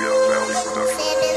Waria Valley Productions.